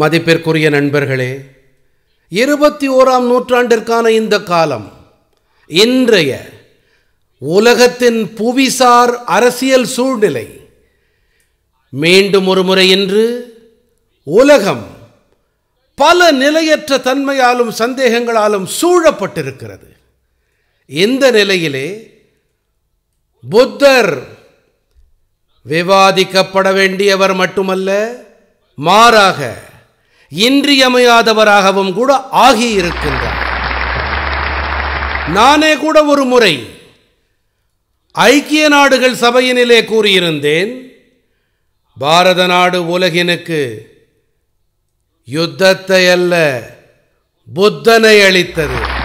மதிப்பிற்குரிய நண்பர்களே, 21ஆம் நூற்றாண்டிற்கான இந்த காலம் இன்றைய உலகத்தின் புவிசார் அரசியல் சூழ்நிலை மீண்டும் ஒருமுறை இன்று உலகம் பல நிலையற்ற தன்மையாலும் சந்தேகங்களாலும் சூழப்பட்டிருக்கிறது. இந்த நிலையிலே புத்தர் விவாதிக்கப்பட வேண்டியவர் மட்டுமல்ல, மாறாக இன்றியமையாதவராகவும் கூட ஆகியிருக்கின்றார். நானே கூட ஒரு முறை ஐக்கிய நாடுகள் சபையினிலே கூறியிருந்தேன், பாரத நாடு உலகினுக்கு யுத்தத்தை அல்ல புத்தனை அளித்தது.